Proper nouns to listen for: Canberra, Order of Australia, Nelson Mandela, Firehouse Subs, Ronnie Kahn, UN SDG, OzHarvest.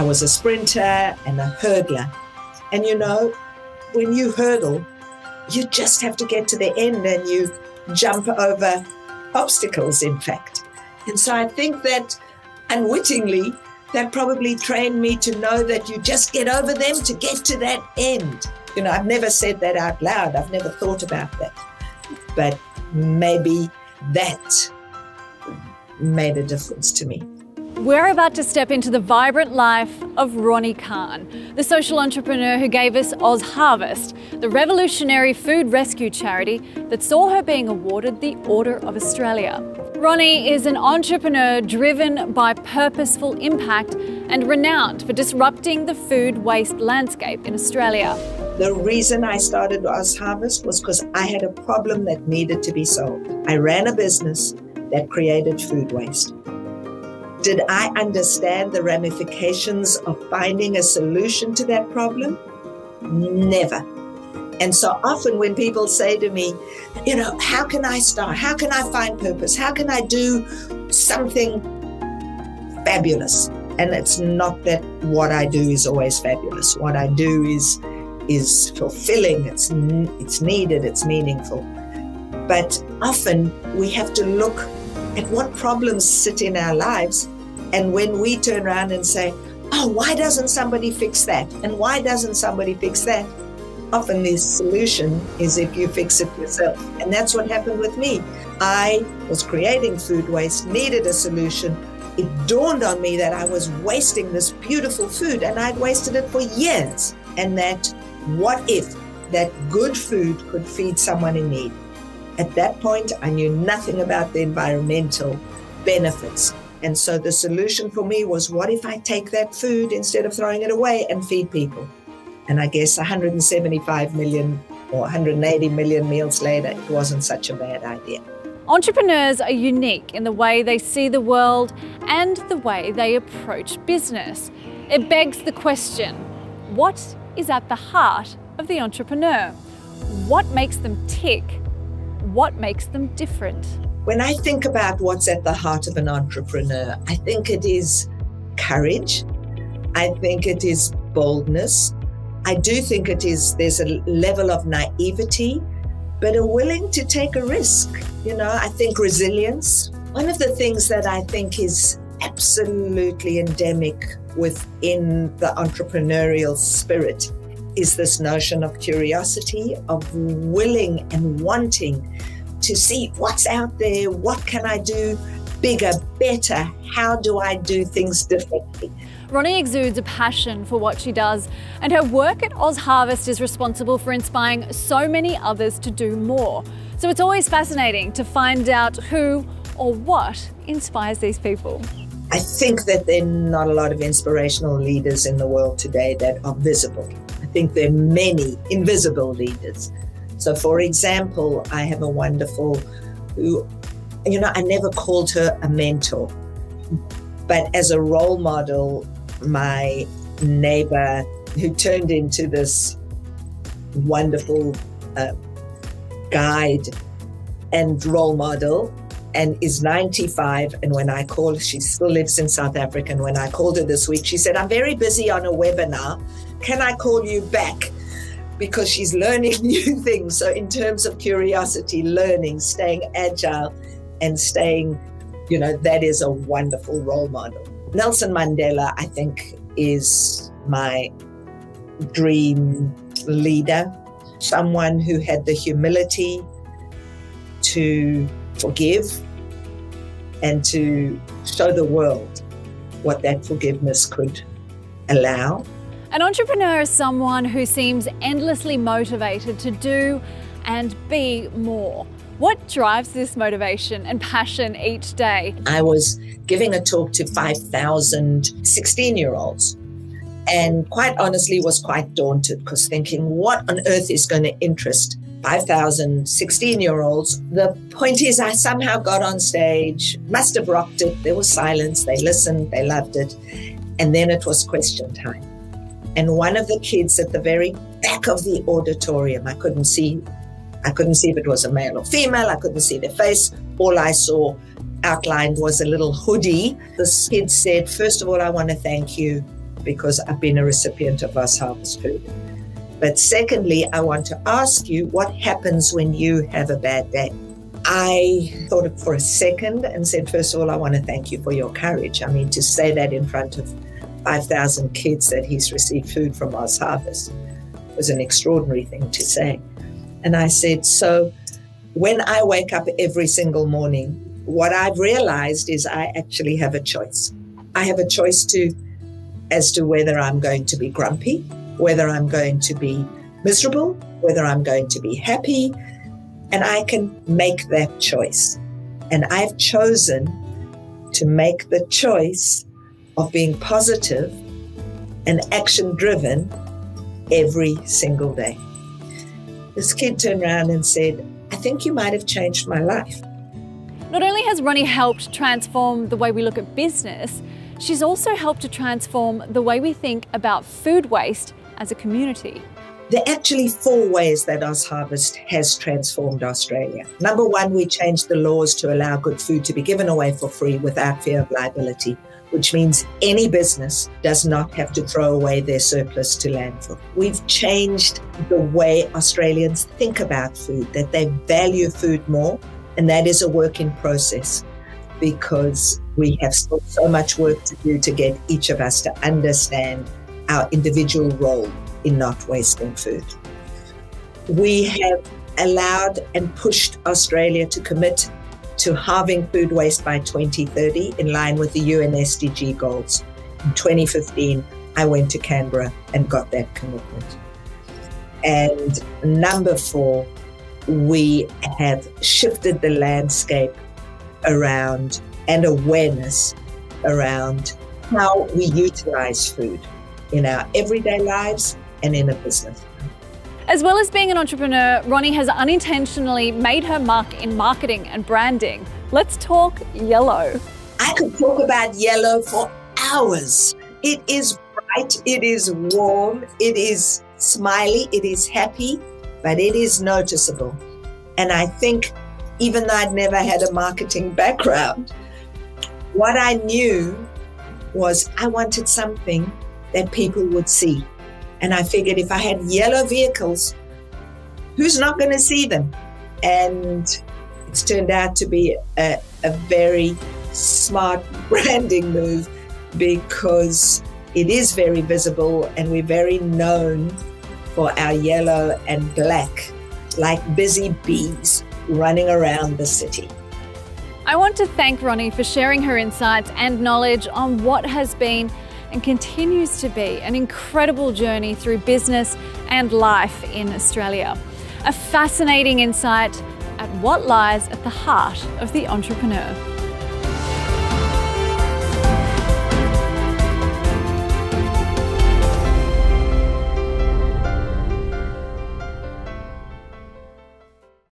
I was a sprinter and a hurdler. And you know, when you hurdle, you just have to get to the end and you jump over obstacles, in fact. And so I think that unwittingly, that probably trained me to know that you just get over them to get to that end. You know, I've never said that out loud. I've never thought about that. But maybe that made a difference to me. We're about to step into the vibrant life of Ronnie Kahn, the social entrepreneur who gave us OzHarvest, the revolutionary food rescue charity that saw her being awarded the Order of Australia. Ronnie is an entrepreneur driven by purposeful impact and renowned for disrupting the food waste landscape in Australia. The reason I started OzHarvest was because I had a problem that needed to be solved. I ran a business that created food waste. Did I understand the ramifications of finding a solution to that problem? Never. And so often when people say to me, you know, how can I start? How can I find purpose? How can I do something fabulous? And it's not that what I do is always fabulous. What I do is fulfilling, it's needed, it's meaningful. But often we have to look at what problems sit in our lives, and when we turn around and say, oh, why doesn't somebody fix that? And why doesn't somebody fix that? Often the solution is if you fix it yourself. And that's what happened with me. I was creating food waste, needed a solution. It dawned on me that I was wasting this beautiful food, and I'd wasted it for years. And that what if that good food could feed someone in need? At that point, I knew nothing about the environmental benefits. And so the solution for me was, what if I take that food instead of throwing it away and feed people? And I guess 175 million or 180 million meals later, it wasn't such a bad idea. Entrepreneurs are unique in the way they see the world and the way they approach business. It begs the question, what is at the heart of the entrepreneur? What makes them tick? What makes them different? When I think about what's at the heart of an entrepreneur, I think it is courage. I think it is boldness. I do think it is, there's a level of naivety, but a willing to take a risk. You know, I think resilience. One of the things that I think is absolutely endemic within the entrepreneurial spirit is this notion of curiosity, of willing and wanting to see what's out there, what can I do bigger, better, how do I do things differently? Ronnie exudes a passion for what she does, and her work at OzHarvest is responsible for inspiring so many others to do more. So it's always fascinating to find out who or what inspires these people. I think that there are not a lot of inspirational leaders in the world today that are visible. I think there are many invisible leaders. So for example, I have a wonderful, who, you know, I never called her a mentor, but as a role model, my neighbor who turned into this wonderful guide and role model and is 95. And when I called, she still lives in South Africa. And when I called her this week, she said, I'm very busy on a webinar. Can I call you back? Because she's learning new things. So in terms of curiosity, learning, staying agile and staying, you know, that is a wonderful role model. Nelson Mandela, I think, is my dream leader. Someone who had the humility to forgive and to show the world what that forgiveness could allow. An entrepreneur is someone who seems endlessly motivated to do and be more. What drives this motivation and passion each day? I was giving a talk to 5,000 16-year-olds and quite honestly was quite daunted because thinking what on earth is going to interest 5,000 16-year-olds. The point is I somehow got on stage, must have rocked it. There was silence, they listened, they loved it. And then it was question time. And one of the kids at the very back of the auditorium, I couldn't see if it was a male or female, I couldn't see their face. All I saw outlined was a little hoodie. This kid said, first of all, I want to thank you because I've been a recipient of OzHarvest food. But secondly, I want to ask you, what happens when you have a bad day? I thought it for a second and said, first of all, I want to thank you for your courage. I mean, to say that in front of 5,000 kids that he's received food from OzHarvest was an extraordinary thing to say. And I said, so when I wake up every single morning, what I've realized is I actually have a choice. I have a choice as to whether I'm going to be grumpy, whether I'm going to be miserable, whether I'm going to be happy, and I can make that choice. And I've chosen to make the choice of being positive and action-driven every single day. This kid turned around and said, I think you might have changed my life. Not only has Ronnie helped transform the way we look at business, she's also helped to transform the way we think about food waste as a community. There are actually 4 ways that OzHarvest has transformed Australia. Number 1, we changed the laws to allow good food to be given away for free without fear of liability, which means any business does not have to throw away their surplus to landfill. We've changed the way Australians think about food, that they value food more, and that is a work in process because we have still so much work to do to get each of us to understand our individual role in not wasting food. We have allowed and pushed Australia to commit to halving food waste by 2030 in line with the UN SDG goals. In 2015, I went to Canberra and got that commitment. And number 4, we have shifted the landscape around and awareness around how we utilize food in our everyday lives and in a business. As well as being an entrepreneur, Ronnie has unintentionally made her mark in marketing and branding. Let's talk yellow. I could talk about yellow for hours. It is bright, it is warm, it is smiley, it is happy, but it is noticeable. And I think even though I'd never had a marketing background, what I knew was I wanted something that people would see. And I figured if I had yellow vehicles, who's not going to see them? And it's turned out to be a very smart branding move because it is very visible and we're very known for our yellow and black, like busy bees running around the city. I want to thank Ronnie for sharing her insights and knowledge on what has been and continues to be an incredible journey through business and life in Australia. A fascinating insight at what lies at the heart of the entrepreneur.